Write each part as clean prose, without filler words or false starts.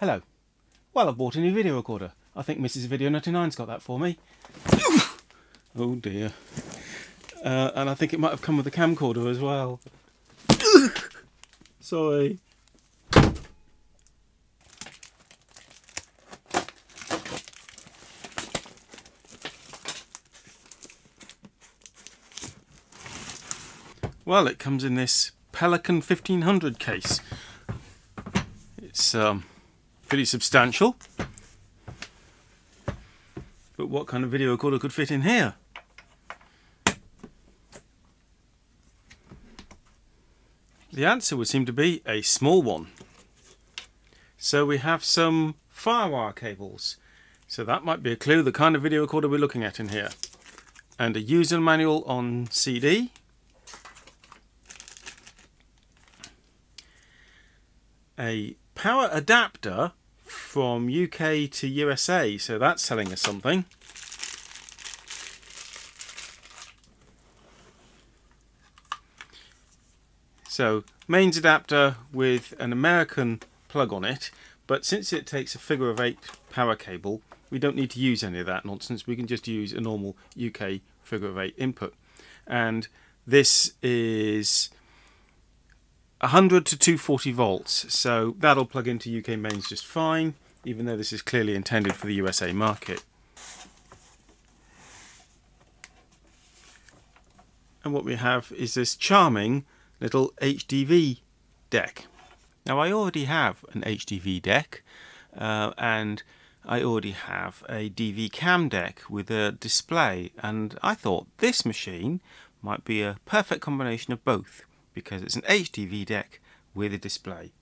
Hello. Well, I've bought a new video recorder. I think Mrs. Video 99's got that for me. Oh dear. And I think it might have come with a camcorder as well. Sorry. Well, it comes in this Pelican 1500 case. It's pretty substantial. But what kind of video recorder could fit in here? The answer would seem to be a small one. So we have some firewire cables. So that might be a clue the kind of video recorder we're looking at in here. And a user manual on CD. A power adapter from UK to USA, so that's telling us something. So mains adapter with an American plug on it, but since it takes a figure of 8 power cable, we don't need to use any of that nonsense. We can just use a normal UK figure of 8 input. And this is 100 to 240 volts, so that'll plug into UK mains just fine, even though this is clearly intended for the USA market. And what we have is this charming little HDV deck. Now, I already have an HDV deck, and I already have a DVCAM deck with a display, and I thought this machine might be a perfect combination of both, because it's an HDV deck with a display.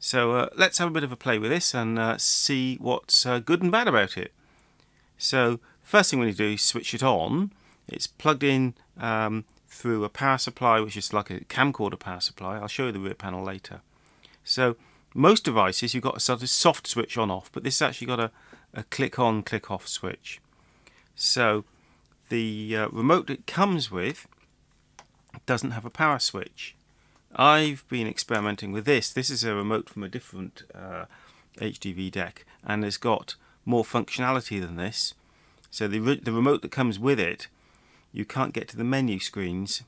So let's have a bit of a play with this and see what's good and bad about it. So first thing we need to do is switch it on. It's plugged in through a power supply, which is like a camcorder power supply. I'll show you the rear panel later. So most devices you've got a sort of soft switch on off, but this has actually got a click on click off switch. So the remote it comes with doesn't have a power switch. I've been experimenting with this. This is a remote from a different HDV deck, and it's got more functionality than this. So the remote that comes with it, you can't get to the menu screens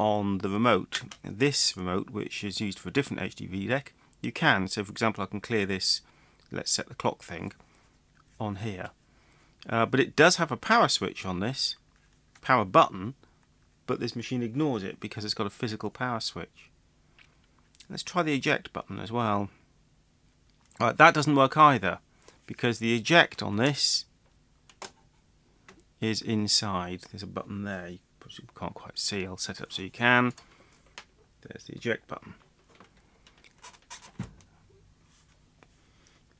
on the remote. This remote, which is used for a different HDV deck, you can. So for example, I can clear this, let's set the clock thing on here. But it does have a power switch on this, power button, but this machine ignores it because it's got a physical power switch. Let's try the eject button as well. Alright, that doesn't work either, because the eject on this is inside. There's a button there, you can't quite see, I'll set it up so you can. There's the eject button.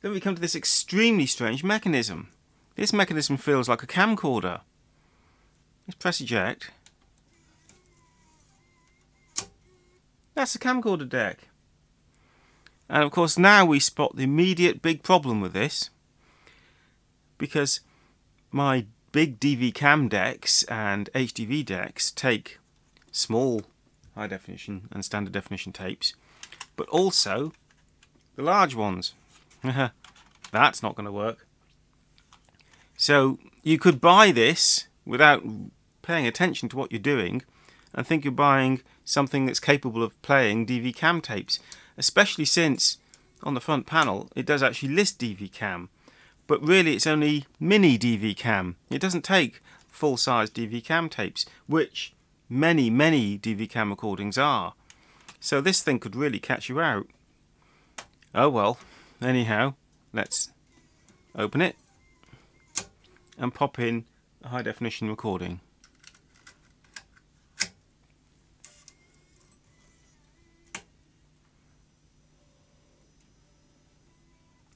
Then we come to this extremely strange mechanism. This mechanism feels like a camcorder. Let's press eject. That's a camcorder deck. And of course now we spot the immediate big problem with this, because my big DVCAM decks and HDV decks take small high definition and standard definition tapes, but also the large ones. That's not going to work. So you could buy this without paying attention to what you're doing and think you're buying something that's capable of playing DVCAM tapes, especially since on the front panel it does actually list DVCAM, but really it's only mini DVCAM. It doesn't take full-size DVCAM tapes, which many DVCAM recordings are. So this thing could really catch you out. Oh well, anyhow, let's open it and pop in a high-definition recording.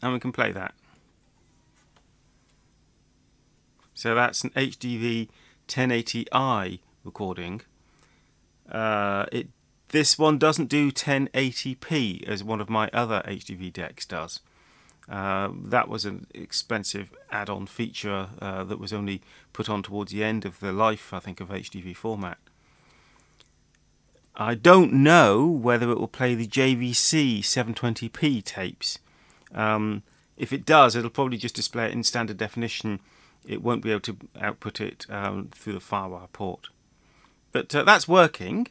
And we can play that. So that's an HDV 1080i recording. This one doesn't do 1080p as one of my other HDV decks does. That was an expensive add-on feature that was only put on towards the end of the life, I think, of HDV format. I don't know whether it will play the JVC 720p tapes. If it does, it'll probably just display it in standard definition. It won't be able to output it through the FireWire port. But that's working.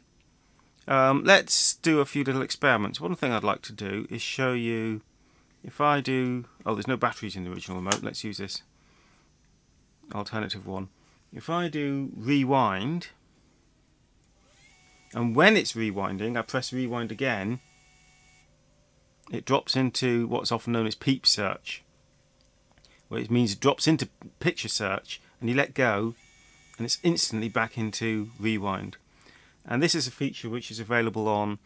Let's do a few little experiments. One thing I'd like to do is show you, if I do, oh, there's no batteries in the original remote, let's use this alternative one. If I do rewind, and when it's rewinding, I press rewind again, it drops into what's often known as Peep Search, where it means it drops into picture search, and you let go, and it's instantly back into rewind. And this is a feature which is available on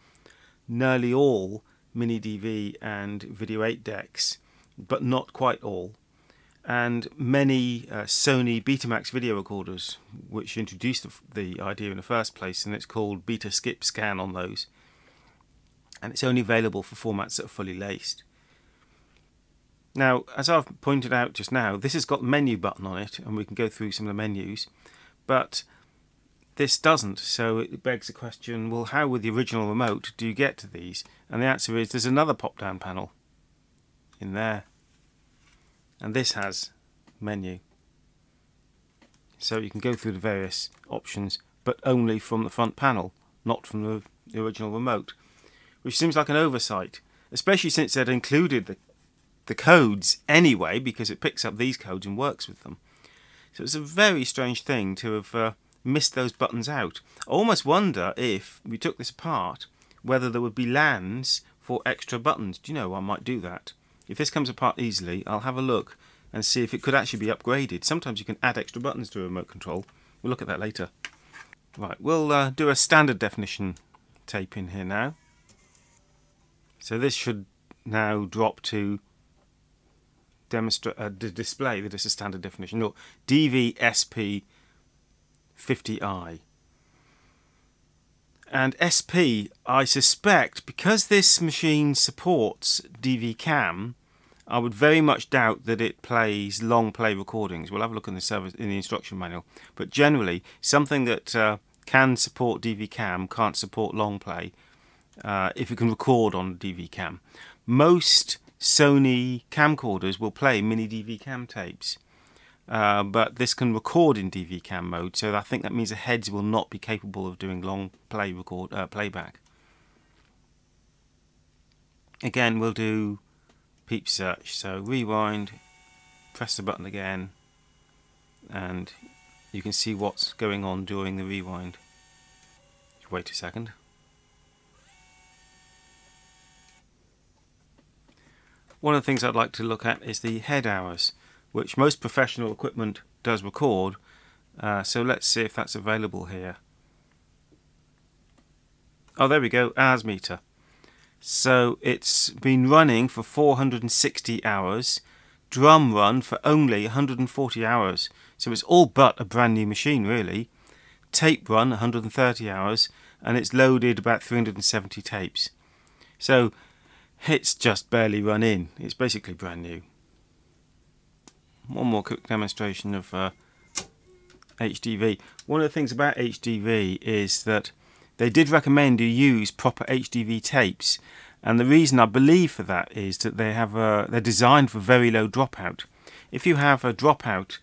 nearly all Mini DV and Video 8 decks, but not quite all. And many Sony Betamax video recorders, which introduced the idea in the first place, and it's called Beta Skip Scan on those. And it's only available for formats that are fully laced. Now, as I've pointed out just now, this has got the menu button on it, and we can go through some of the menus, but this doesn't, so it begs the question, well, how with the original remote do you get to these? And the answer is there's another pop-down panel in there, and this has menu. So you can go through the various options, but only from the front panel, not from the original remote, which seems like an oversight, especially since they'd included the codes anyway, because it picks up these codes and works with them. So it's a very strange thing to have missed those buttons out. I almost wonder if we took this apart, whether there would be LANs for extra buttons. Do you know, I might do that. If this comes apart easily, I'll have a look and see if it could actually be upgraded. Sometimes you can add extra buttons to a remote control. We'll look at that later. Right, we'll do a standard definition tape in here now. So this should now drop to demonstrate display that it's a standard definition. Look, DVSP50i. And SP, I suspect, because this machine supports DVCAM, I would very much doubt that it plays long play recordings. We'll have a look in the service, in the instruction manual. But generally, something that can support DVCAM can't support long play if it can record on DVCAM. Most Sony camcorders will play mini DVCAM tapes. But this can record in DVCAM mode, so I think that means the heads will not be capable of doing long play playback. Again, we'll do Peep Search, so rewind, press the button again, and you can see what's going on during the rewind. Just wait a second. One of the things I'd like to look at is the head hours, which most professional equipment does record, so let's see if that's available here. Oh, there we go, hours meter. So it's been running for 460 hours, drum run for only 140 hours, so it's all but a brand new machine really. Tape run 130 hours, and it's loaded about 370 tapes. So it's just barely run in, it's basically brand new. One more quick demonstration of HDV. One of the things about HDV is that they did recommend you use proper HDV tapes, and the reason I believe for that is that they have they're designed for very low dropout. If you have a dropout,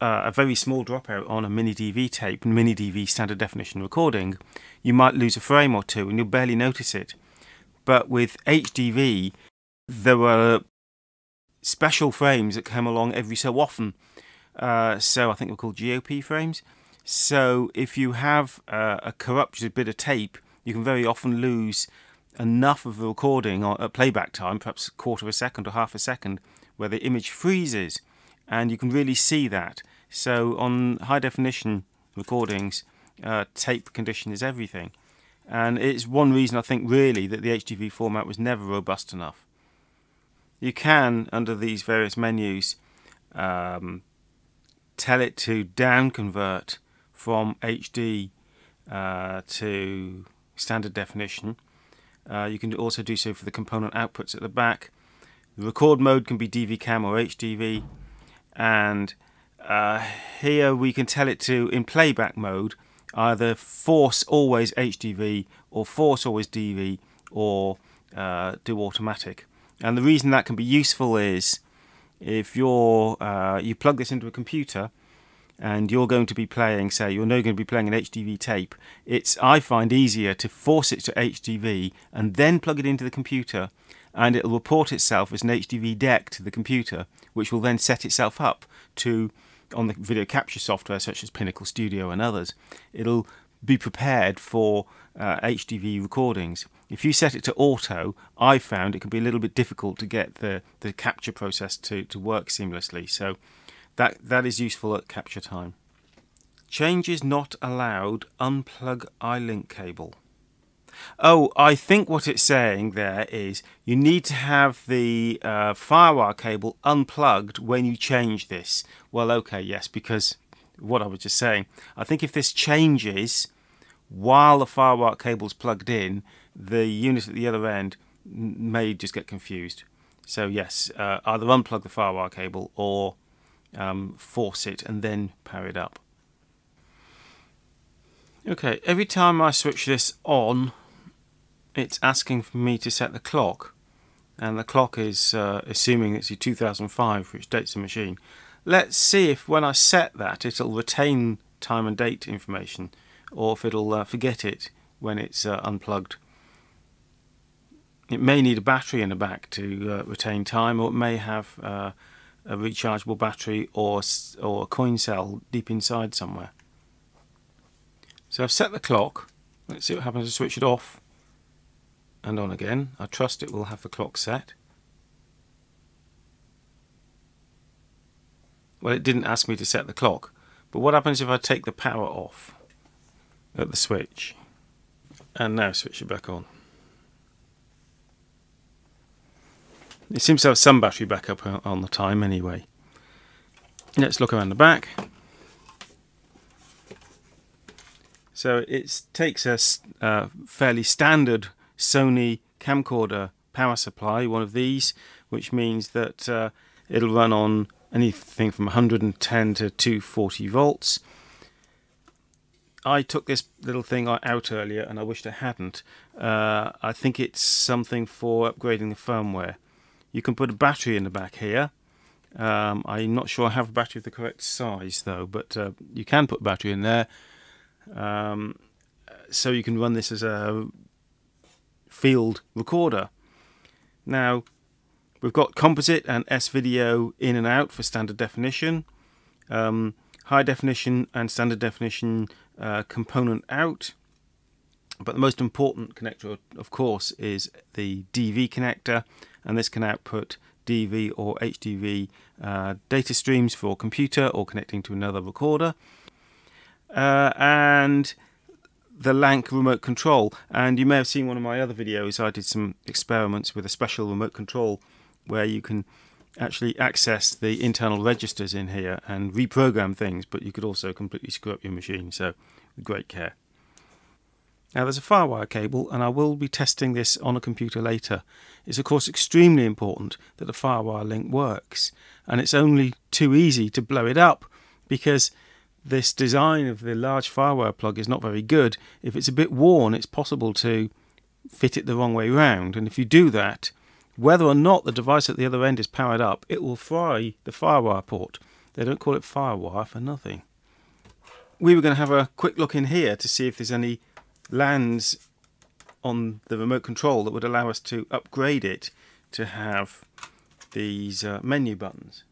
a very small dropout on a mini DV tape, mini DV standard definition recording, you might lose a frame or two and you'll barely notice it. But with HDV, there were special frames that come along every so often, so I think they're called GOP frames. So if you have a corrupted bit of tape, you can very often lose enough of the recording at playback time, perhaps a quarter of a second or half a second, where the image freezes, and you can really see that. So on high definition recordings, tape condition is everything, and it's one reason I think really that the HDV format was never robust enough. You can, under these various menus, tell it to down convert from HD to standard definition. You can also do so for the component outputs at the back. The record mode can be DVCAM or HDV, and here we can tell it to, in playback mode, either force always HDV or force always DV, or do automatic. And the reason that can be useful is if you're you plug this into a computer and you're going to be playing, say, you're now going to be playing an HDV tape, it's, I find, easier to force it to HDV and then plug it into the computer, and it'll report itself as an HDV deck to the computer, which will then set itself up to, on the video capture software such as Pinnacle Studio and others, it'll be prepared for HDV recordings. If you set it to auto, I found it can be a little bit difficult to get the capture process to work seamlessly, so that is useful at capture time. Changes not allowed, unplug iLink cable. Oh, I think what it's saying there is you need to have the FireWire cable unplugged when you change this. Well, okay, yes, because what I was just saying, I think if this changes while the FireWire cable's plugged in, the unit at the other end may just get confused. So yes, either unplug the FireWire cable or force it and then power it up. Okay, every time I switch this on, it's asking for me to set the clock, and the clock is assuming it's your 2005, which dates the machine. Let's see if when I set that it'll retain time and date information, or if it'll forget it when it's unplugged. It may need a battery in the back to retain time, or it may have a rechargeable battery or a coin cell deep inside somewhere. So I've set the clock. Let's see what happens to switch it off and on again. I trust it will have the clock set. Well, it didn't ask me to set the clock, but what happens if I take the power off at the switch and now switch it back on? It seems to have some battery backup on the time anyway. Let's look around the back. So it takes a fairly standard Sony camcorder power supply, one of these, which means that it'll run on anything from 110 to 240 volts. I took this little thing out earlier and I wished I hadn't. I think it's something for upgrading the firmware. You can put a battery in the back here. I'm not sure I have a battery of the correct size though, but you can put a battery in there. So you can run this as a field recorder. Now we've got composite and S-video in and out for standard definition, high definition and standard definition component out. But the most important connector, of course, is the DV connector, and this can output DV or HDV data streams for computer or connecting to another recorder. And the LANC remote control, and you may have seen one of my other videos. I did some experiments with a special remote control where you can actually access the internal registers in here and reprogram things, but you could also completely screw up your machine, so with great care. Now there's a FireWire cable, and I will be testing this on a computer later. It's of course extremely important that the FireWire link works, and it's only too easy to blow it up because this design of the large FireWire plug is not very good. If it's a bit worn, it's possible to fit it the wrong way round, and if you do that, whether or not the device at the other end is powered up, it will fry the FireWire port. They don't call it FireWire for nothing. We were going to have a quick look in here to see if there's any LANs on the remote control that would allow us to upgrade it to have these menu buttons.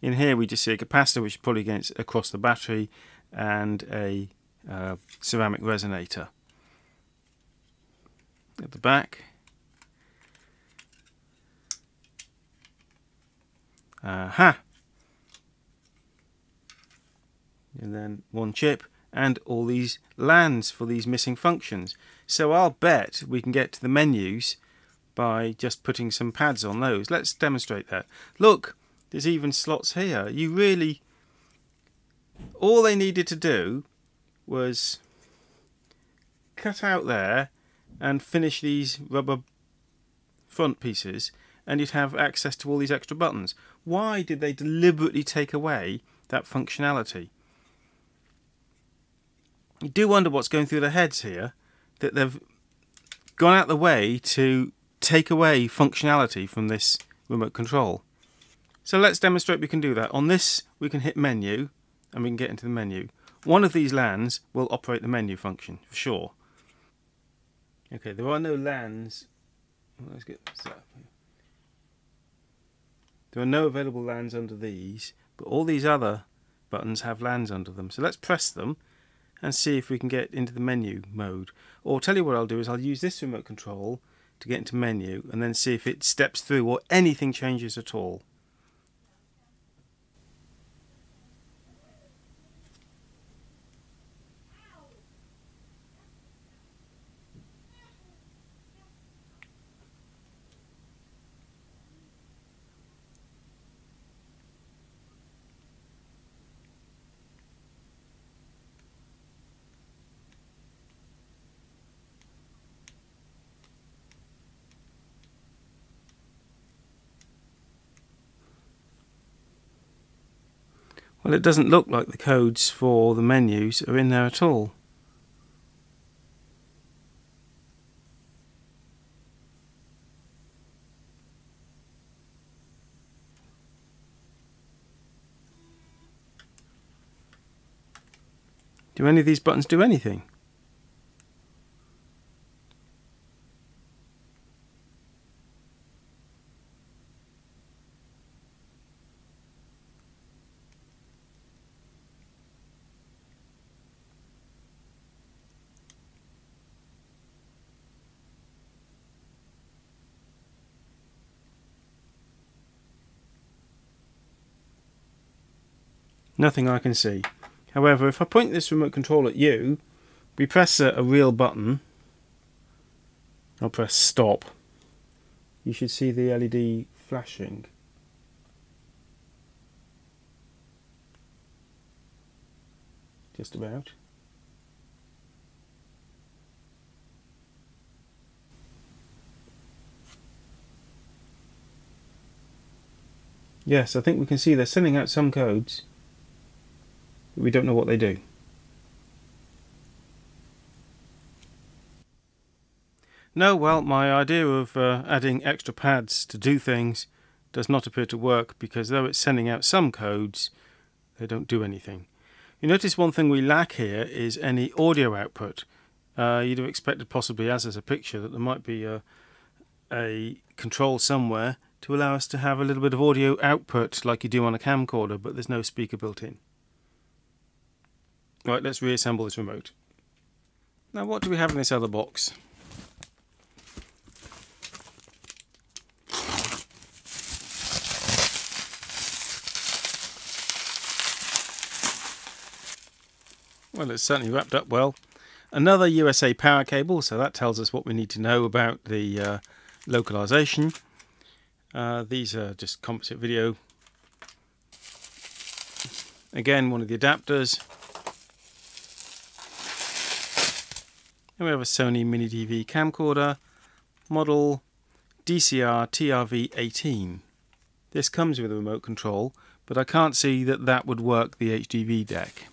In here we just see a capacitor, which is probably across the battery, and a ceramic resonator. At the back, aha! And then one chip, and all these LANs for these missing functions. So I'll bet we can get to the menus by just putting some pads on those. Let's demonstrate that. Look! There's even slots here. You really, all they needed to do was cut out there and finish these rubber front pieces, and you'd have access to all these extra buttons. Why did they deliberately take away that functionality? You do wonder what's going through their heads here, that they've gone out the way to take away functionality from this remote control. So let's demonstrate we can do that. On this, we can hit menu, and we can get into the menu. One of these LANs will operate the menu function, for sure. Okay, there are no LANs. Let's get this up. There are no available LANs under these, but all these other buttons have LANs under them. So let's press them and see if we can get into the menu mode. Or I'll tell you what I'll do is I'll use this remote control to get into menu and then see if it steps through or anything changes at all. Well, it doesn't look like the codes for the menus are in there at all. Do any of these buttons do anything? Nothing I can see. However, if I point this remote control at you, we press a real button. I'll press stop. You should see the LED flashing. Just about. Yes, I think we can see they're sending out some codes. We don't know what they do. No, well, my idea of adding extra pads to do things does not appear to work, because though it's sending out some codes, they don't do anything. You notice one thing we lack here is any audio output. You'd have expected, possibly as there's a picture, that there might be a control somewhere to allow us to have a little bit of audio output like you do on a camcorder, but there's no speaker built in. Right, let's reassemble this remote. Now, what do we have in this other box? Well, it's certainly wrapped up well. Another USA power cable, so that tells us what we need to know about the localization. These are just composite video. Again, one of the adapters. And we have a Sony Mini DV camcorder, model DCR-TRV18. This comes with a remote control, but I can't see that that would work the HDV deck.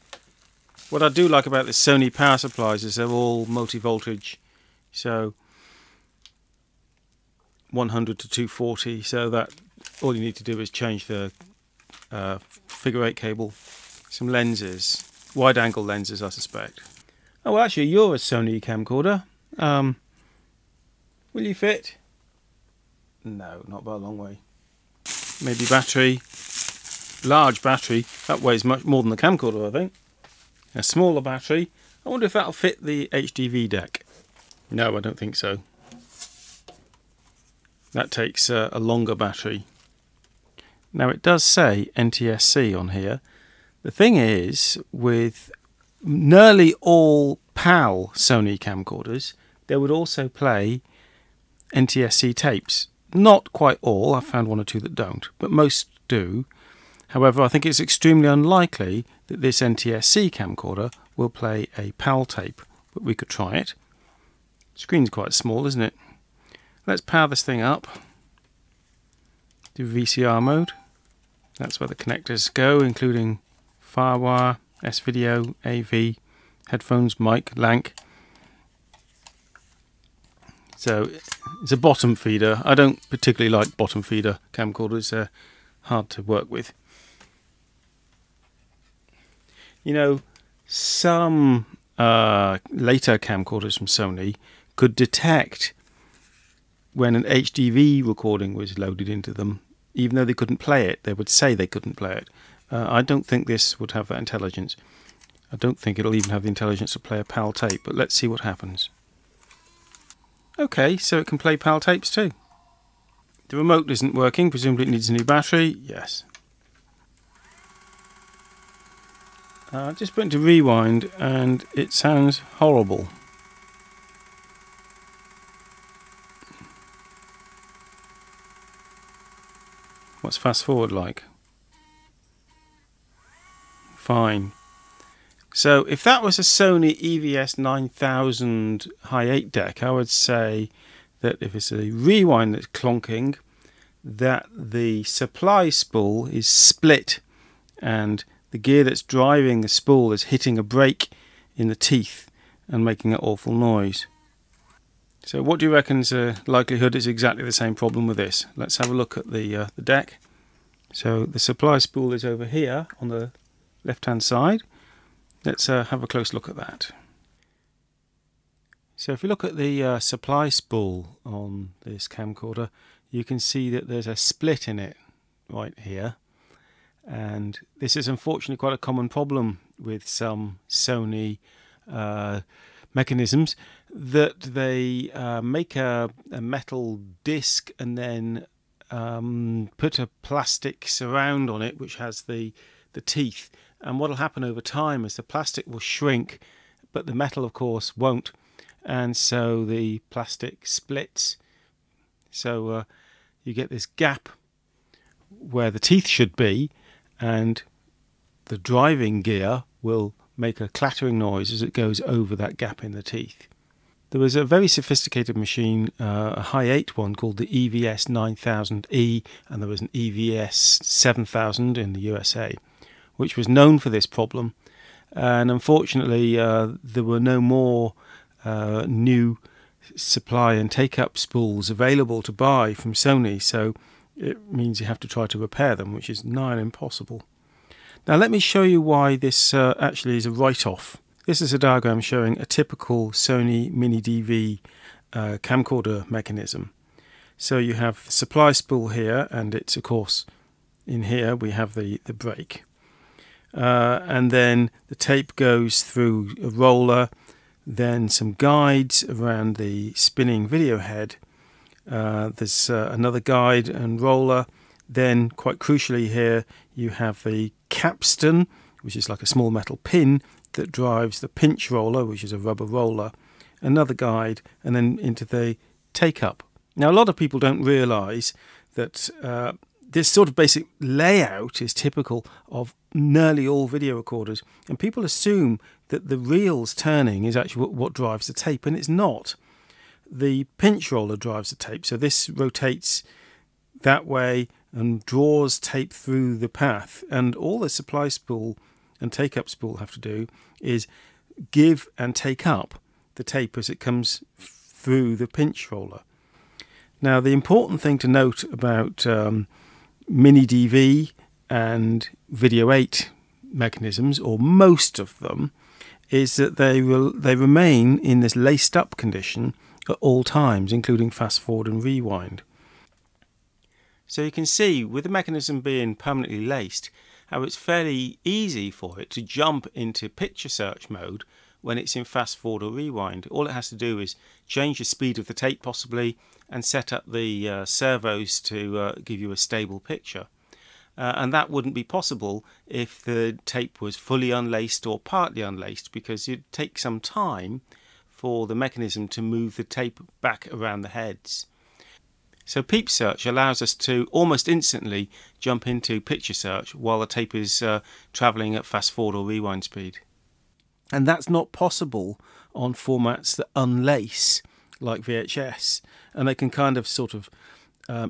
What I do like about this Sony power supplies is they're all multi-voltage, so 100 to 240, so that all you need to do is change the figure 8 cable, some lenses, wide-angle lenses I suspect. Oh, well, actually, you're a Sony camcorder. Will you fit? No, not by a long way. Maybe battery. Large battery. That weighs much more than the camcorder, I think. A smaller battery. I wonder if that'll fit the HDV deck. No, I don't think so. That takes a longer battery. Now, it does say NTSC on here. The thing is, with nearly all PAL Sony camcorders, they would also play NTSC tapes. Not quite all, I've found one or two that don't, but most do. However, I think it's extremely unlikely that this NTSC camcorder will play a PAL tape, but we could try it. Screen's quite small, isn't it? Let's power this thing up. Do VCR mode. That's where the connectors go, including Firewire, S-Video, AV, headphones, mic, LANC. So it's a bottom feeder. I don't particularly like bottom feeder camcorders. They're hard to work with. You know, some later camcorders from Sony could detect when an HDV recording was loaded into them, even though they couldn't play it. They would say they couldn't play it. I don't think this would have that intelligence. I don't think it'll even have the intelligence to play a PAL tape, but let's see what happens. Okay, so it can play PAL tapes too. The remote isn't working, presumably it needs a new battery. Yes. Just went to rewind and it sounds horrible. What's fast forward like? Fine. So if that was a Sony EVS-9000 High 8 deck, I would say that if it's a rewind that's clonking, that the supply spool is split and the gear that's driving the spool is hitting a brake in the teeth and making an awful noise. So what do you reckon's the likelihood is exactly the same problem with this? Let's have a look at the deck. So the supply spool is over here on the left-hand side. Let's have a close look at that. So if you look at the supply spool on this camcorder, you can see that there's a split in it right here. And this is unfortunately quite a common problem with some Sony mechanisms, that they make a metal disc and then put a plastic surround on it which has the teeth. And what will happen over time is the plastic will shrink, but the metal of course won't, and so the plastic splits. So you get this gap where the teeth should be, and the driving gear will make a clattering noise as it goes over that gap in the teeth. There was a very sophisticated machine, a High 8 one called the EVS-9000E, and there was an EVS-7000 in the USA, which was known for this problem. And unfortunately there were no more new supply and take-up spools available to buy from Sony, so it means you have to try to repair them, which is nigh impossible. Now let me show you why this actually is a write-off. This is a diagram showing a typical Sony Mini DV camcorder mechanism. So you have the supply spool here, and it's of course in here we have the brake. And then the tape goes through a roller, then some guides around the spinning video head. There's another guide and roller. Then, quite crucially here, you have the capstan, which is like a small metal pin that drives the pinch roller, which is a rubber roller. Another guide, and then into the take-up. Now, a lot of people don't realise that this sort of basic layout is typical of nearly all video recorders, and people assume that the reels turning is actually what drives the tape, and it's not. The pinch roller drives the tape, so this rotates that way and draws tape through the path, and all the supply spool and take-up spool have to do is give and take up the tape as it comes through the pinch roller. Now, the important thing to note about Mini DV and Video 8 mechanisms, or most of them, is that they remain in this laced up condition at all times, including fast forward and rewind. So you can see, with the mechanism being permanently laced, how it's fairly easy for it to jump into picture search mode when it's in fast forward or rewind. All it has to do is change the speed of the tape possibly, and set up the servos to give you a stable picture. And that wouldn't be possible if the tape was fully unlaced or partly unlaced, because it'd take some time for the mechanism to move the tape back around the heads. So Peep Search allows us to almost instantly jump into picture search while the tape is travelling at fast forward or rewind speed. And that's not possible on formats that unlace, like VHS, and they can kind of sort of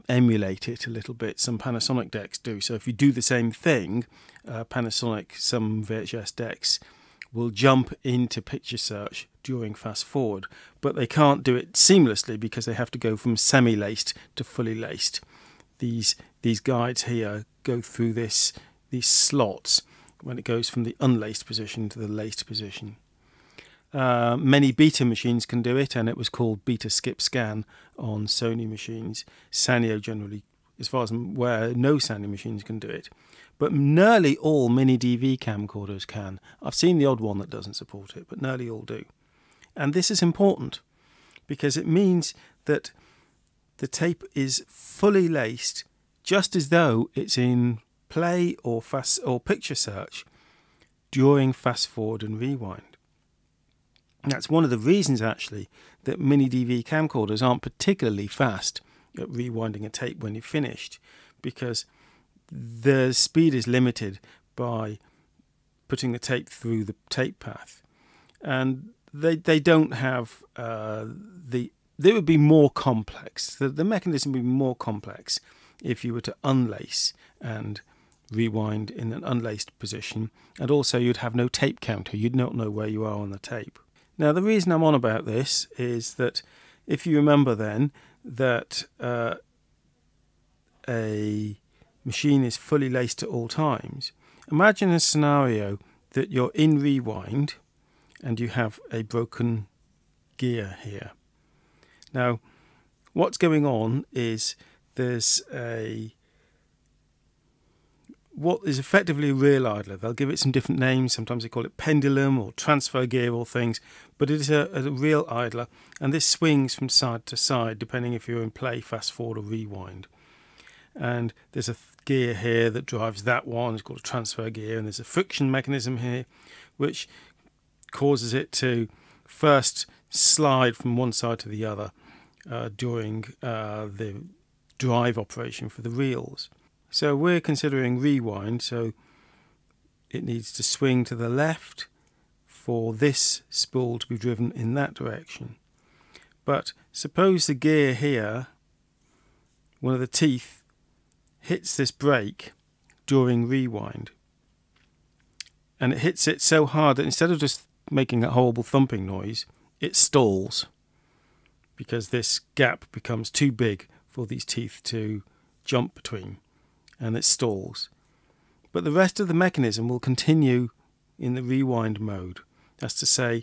emulate it a little bit. Some Panasonic decks do. So if you do the same thing, Panasonic, some VHS decks will jump into picture search during fast forward, but they can't do it seamlessly because they have to go from semi-laced to fully laced. These guides here go through these slots when it goes from the unlaced position to the laced position. Many Beta machines can do it, and it was called Beta Skip Scan on Sony machines. Sanyo generally, as far as I'm aware, no Sanyo machines can do it. But nearly all Mini DV camcorders can. I've seen the odd one that doesn't support it, but nearly all do. And this is important because it means that the tape is fully laced just as though it's in play or fast or picture search during fast forward and rewind. And that's one of the reasons, actually, that Mini DV camcorders aren't particularly fast at rewinding a tape when you've finished, because the speed is limited by putting the tape through the tape path. And they don't have they would be more complex. The mechanism would be more complex if you were to unlace and rewind in an unlaced position. And also you'd have no tape counter. You'd not know where you are on the tape. Now, the reason I'm on about this is that, if you remember then, that a machine is fully laced at all times. Imagine a scenario that you're in rewind and you have a broken gear here. Now, what's going on is there's what is effectively a reel idler. They'll give it some different names. Sometimes they call it pendulum or transfer gear or things, but it is a reel idler, and this swings from side to side depending if you're in play, fast forward or rewind. And there's a gear here that drives that one. It's called a transfer gear, and there's a friction mechanism here which causes it to first slide from one side to the other during the drive operation for the reels. So we're considering rewind, so it needs to swing to the left for this spool to be driven in that direction. But suppose the gear here, one of the teeth, hits this brake during rewind. And it hits it so hard that instead of just making that horrible thumping noise, it stalls, because this gap becomes too big for these teeth to jump between, and it stalls. But the rest of the mechanism will continue in the rewind mode. That's to say,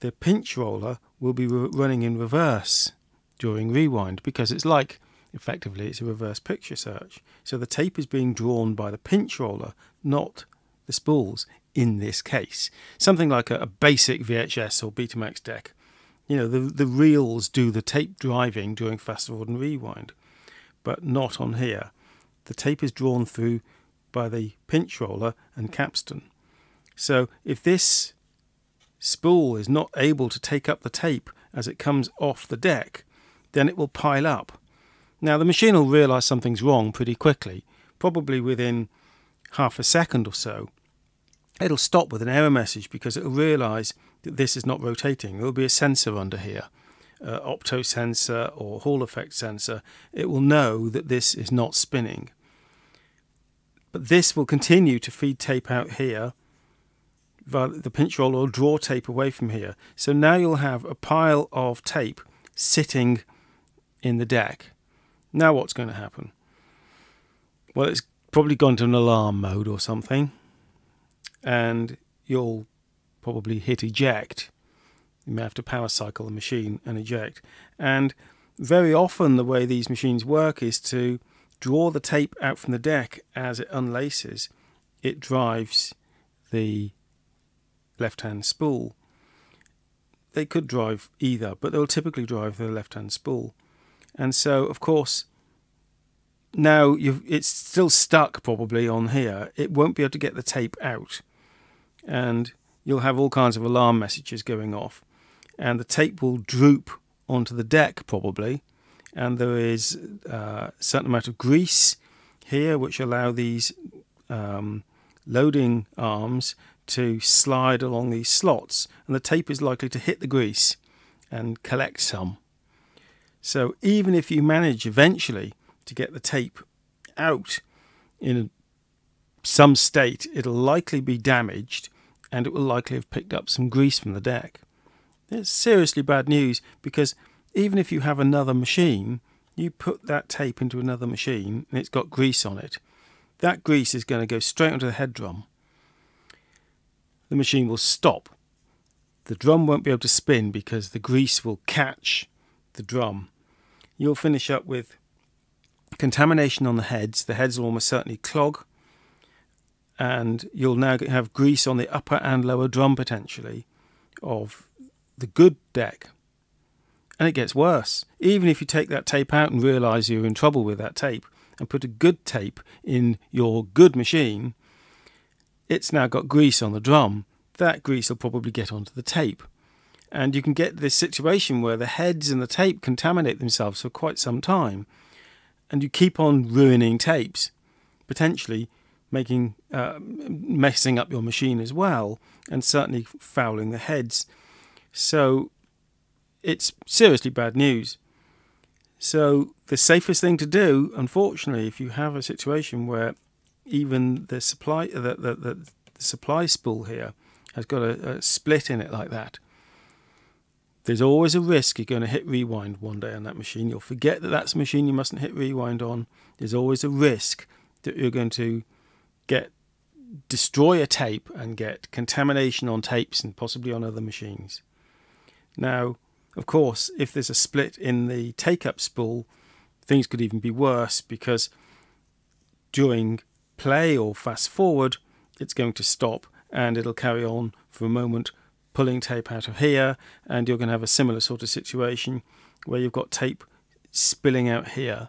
the pinch roller will be running in reverse during rewind, because it's like, effectively, it's a reverse picture search. So the tape is being drawn by the pinch roller, not the spools, in this case. Something like a basic VHS or Betamax deck. You know, the reels do the tape driving during fast forward and rewind, but not on here. The tape is drawn through by the pinch roller and capstan. So if this spool is not able to take up the tape as it comes off the deck, then it will pile up. Now, the machine will realise something's wrong pretty quickly, probably within half a second or so. It'll stop with an error message because it'll realise that this is not rotating. There'll be a sensor under here. Opto sensor or Hall effect sensor. It will know that this is not spinning. But this will continue to feed tape out here. The pinch roller will draw tape away from here. So now you'll have a pile of tape sitting in the deck. Now what's going to happen? Well, it's probably gone to an alarm mode or something, and you'll probably hit eject. You may have to power cycle the machine and eject. And very often the way these machines work is to draw the tape out from the deck as it unlaces. It drives the left-hand spool. They could drive either, but they'll typically drive the left-hand spool. And so, of course, now it's still stuck probably on here. It won't be able to get the tape out. And you'll have all kinds of alarm messages going off. And the tape will droop onto the deck probably, and there is a certain amount of grease here which allow these loading arms to slide along these slots, and the tape is likely to hit the grease and collect some. So even if you manage eventually to get the tape out in some state, it'll likely be damaged and it will likely have picked up some grease from the deck. It's seriously bad news, because even if you have another machine, you put that tape into another machine and it's got grease on it. That grease is going to go straight onto the head drum. The machine will stop. The drum won't be able to spin because the grease will catch the drum. You'll finish up with contamination on the heads. The heads will almost certainly clog, and you'll now have grease on the upper and lower drum potentially of the good deck. And it gets worse. Even if you take that tape out and realise you're in trouble with that tape and put a good tape in your good machine, it's now got grease on the drum. That grease will probably get onto the tape. And you can get this situation where the heads and the tape contaminate themselves for quite some time. And you keep on ruining tapes, potentially messing up your machine as well, and certainly fouling the heads. So it's seriously bad news. So the safest thing to do, unfortunately, if you have a situation where even the supply spool here has got a split in it like that, there's always a risk you're going to hit rewind one day on that machine. You'll forget that that's a machine you mustn't hit rewind on. There's always a risk that you're going to destroy a tape and get contamination on tapes and possibly on other machines. Now, of course, if there's a split in the take-up spool, things could even be worse, because during play or fast-forward, it's going to stop and it'll carry on for a moment, pulling tape out of here, and you're going to have a similar sort of situation where you've got tape spilling out here.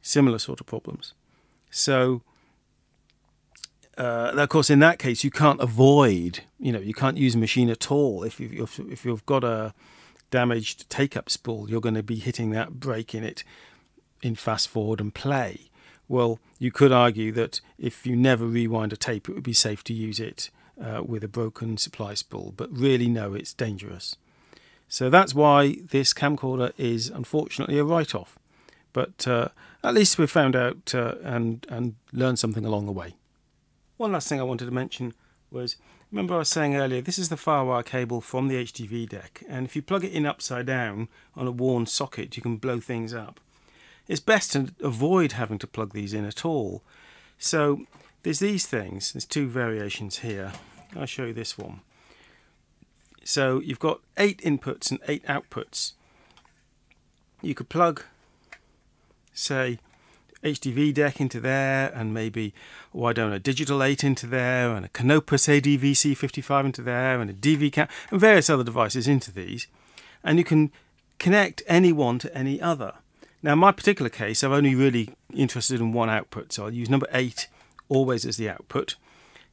Similar sort of problems. So, of course, in that case, you can't avoid, you can't use a machine at all. If you've got a damaged take-up spool, you're going to be hitting that break in it in fast-forward and play. Well, you could argue that if you never rewind a tape, it would be safe to use it with a broken supply spool. But really, no, it's dangerous. So that's why this camcorder is unfortunately a write-off. But at least we've found out and learned something along the way. One last thing I wanted to mention was, remember I was saying earlier, this is the firewire cable from the HDV deck, and if you plug it in upside down on a worn socket, you can blow things up. It's best to avoid having to plug these in at all. So there's these things, there's two variations here. I'll show you this one. So you've got 8 inputs and 8 outputs. You could plug, say, HDV deck into there, and maybe, oh, I don't know, Digital 8 into there, and a Canopus ADVC-55 into there, and a DVCAM, and various other devices into these. And you can connect any one to any other. Now, in my particular case, I'm only really interested in one output, so I'll use number 8 always as the output,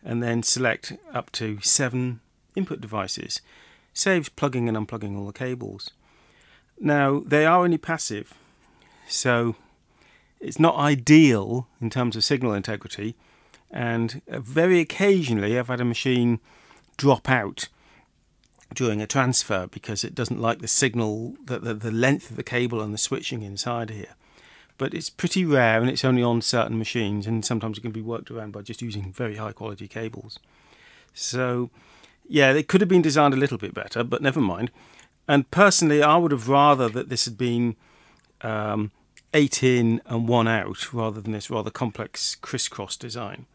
and then select up to 7 input devices. Saves plugging and unplugging all the cables. Now, they are only passive, so it's not ideal in terms of signal integrity, and very occasionally I've had a machine drop out during a transfer because it doesn't like the signal, the length of the cable and the switching inside here. But it's pretty rare, and it's only on certain machines, and sometimes it can be worked around by just using very high quality cables. So yeah, they could have been designed a little bit better, but never mind. And personally, I would have rather that this had been 8 in and 1 out, rather than this rather complex crisscross design.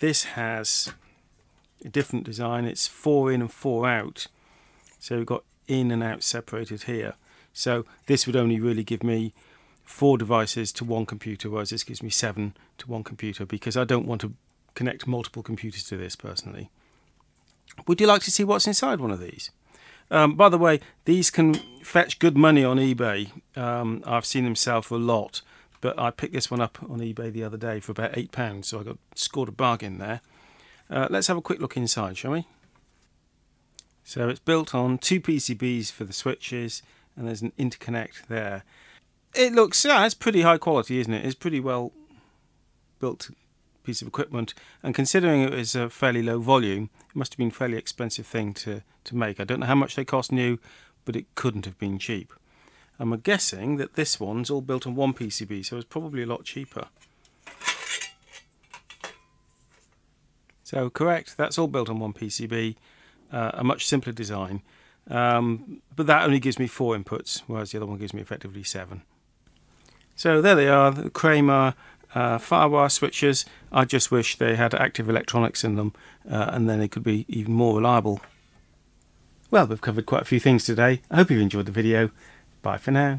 This has a different design. It's 4 in and 4 out, so we've got in and out separated here. So this would only really give me 4 devices to 1 computer, whereas this gives me 7 to 1 computer, because I don't want to connect multiple computers to this personally. Would you like to see what's inside one of these? By the way, these can fetch good money on eBay. I've seen them sell for a lot, but I picked this one up on eBay the other day for about £8, so I scored a bargain there. Let's have a quick look inside, shall we? So it's built on 2 PCBs for the switches, and there's an interconnect there. It looks, it's pretty high quality, isn't it? It's pretty well built piece of equipment, and considering it was a fairly low volume, it must have been a fairly expensive thing to make. I don't know how much they cost new, but it couldn't have been cheap. I'm guessing that this one's all built on 1 PCB, so it's probably a lot cheaper. So correct, that's all built on one PCB, a much simpler design. But that only gives me 4 inputs, whereas the other one gives me effectively 7. So there they are, the Kramer firewire switches. I just wish they had active electronics in them, and then they could be even more reliable. Well, we've covered quite a few things today. I hope you've enjoyed the video. Bye for now.